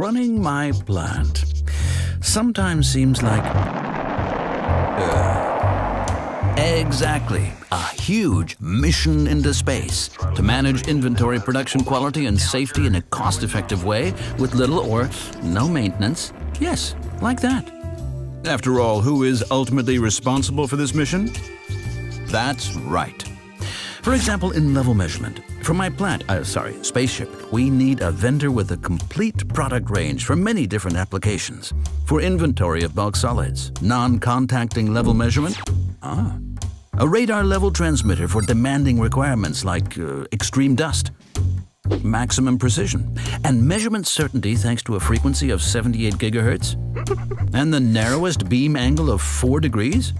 Running my plant sometimes seems like... Exactly. A huge mission into space to manage inventory, production quality, and safety in a cost-effective way with little or no maintenance. Yes, like that. After all, who is ultimately responsible for this mission? That's right. For example, in level measurement, for my spaceship, we need a vendor with a complete product range for many different applications. For inventory of bulk solids, non-contacting level measurement, a radar level transmitter for demanding requirements like extreme dust, maximum precision, and measurement certainty thanks to a frequency of 78 gigahertz, and the narrowest beam angle of 4 degrees.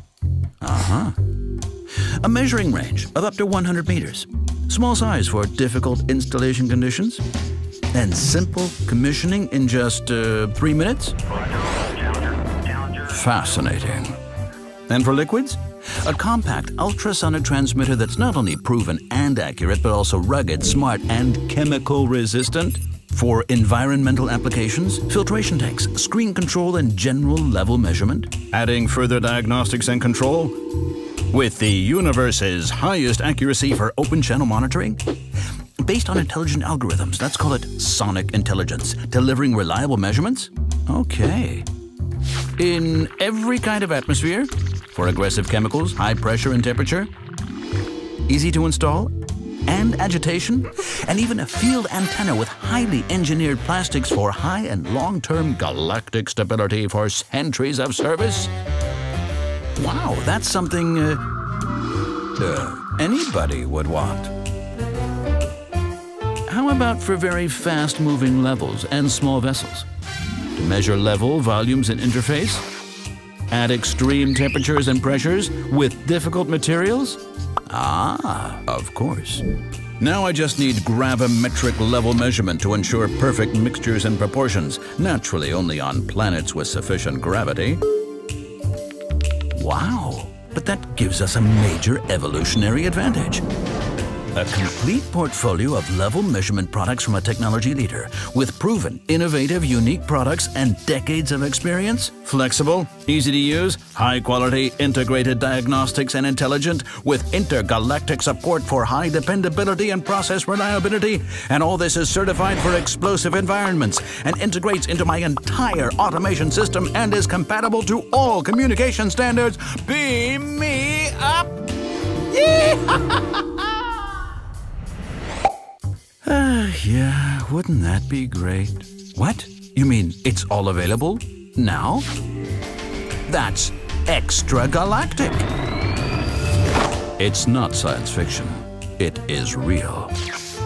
A measuring range of up to 100 meters, small size for difficult installation conditions, and simple commissioning in just 3 minutes? Fascinating. And for liquids? A compact ultrasonic transmitter that's not only proven and accurate, but also rugged, smart, and chemical resistant for environmental applications, filtration tanks, screen control, and general level measurement. Adding further diagnostics and control? With the universe's highest accuracy for open channel monitoring? Based on intelligent algorithms, let's call it sonic intelligence, delivering reliable measurements? Okay. In every kind of atmosphere, for aggressive chemicals, high pressure and temperature, easy to install, and agitation, and even a field antenna with highly engineered plastics for high and long-term galactic stability for centuries of service? Wow, that's something anybody would want. How about for very fast-moving levels and small vessels? To measure level, volumes, and interface? At extreme temperatures and pressures with difficult materials? Of course. Now I just need gravimetric level measurement to ensure perfect mixtures and proportions, naturally only on planets with sufficient gravity. Wow, but that gives us a major evolutionary advantage. A complete portfolio of level measurement products from a technology leader with proven, innovative, unique products and decades of experience. Flexible, easy to use, high-quality, integrated diagnostics and intelligent with intergalactic support for high dependability and process reliability. And all this is certified for explosive environments and integrates into my entire automation system and is compatible to all communication standards. Beam me up! Yee-haw-ha-ha! Yeah, wouldn't that be great? What? You mean it's all available? Now? That's extragalactic! It's not science fiction. It is real.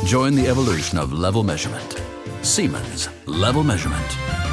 Join the evolution of level measurement. Siemens Level Measurement.